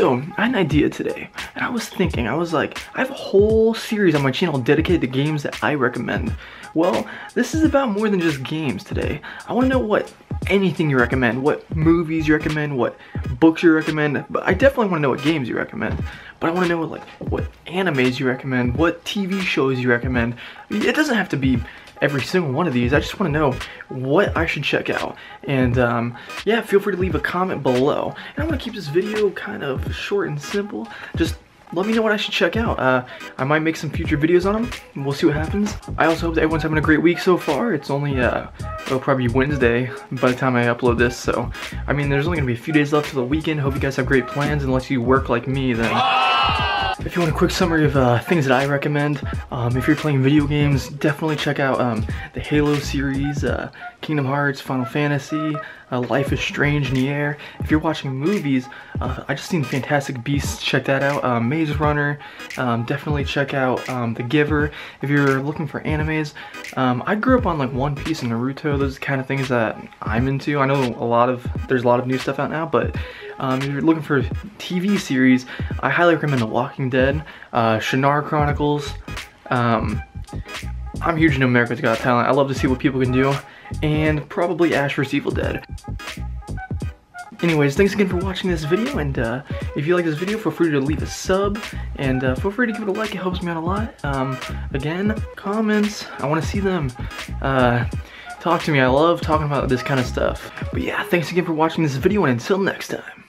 So I had an idea today, and I was thinking, I was like, I have a whole series on my channel dedicated to games that I recommend. Well, this is about more than just games today. I want to know what anything you recommend, what movies you recommend, what books you recommend, but I definitely want to know what games you recommend. But I want to know like what animes you recommend, what TV shows you recommend. It doesn't have to be every single one of these. I just want to know what I should check out. And yeah, feel free to leave a comment below. And I'm going to keep this video kind of short and simple. Just let me know what I should check out. I might make some future videos on them. We'll see what happens. I also hope that everyone's having a great week so far. It's only, it'll probably be Wednesday by the time I upload this. So, I mean, there's only going to be a few days left till the weekend. Hope you guys have great plans, unless you work like me, then. If you want a quick summary of things that I recommend, if you're playing video games, definitely check out the Halo series, Kingdom Hearts, Final Fantasy, Life is Strange, Nier. If you're watching movies, I just seen Fantastic Beasts, check that out, Maze Runner, definitely check out The Giver. If you're looking for animes, I grew up on like One Piece and Naruto, those are the kind of things that I'm into. I know there's a lot of new stuff out now, but if you're looking for TV series, I highly recommend The Walking Dead, Shannara Chronicles. I'm huge into America's Got Talent. I love to see what people can do. And probably Ash vs Evil Dead. Anyways, thanks again for watching this video, and if you like this video, feel free to leave a sub, and feel free to give it a like, it helps me out a lot. Again, comments, I want to see them. Talk to me, I love talking about this kind of stuff. But yeah, thanks again for watching this video, and until next time.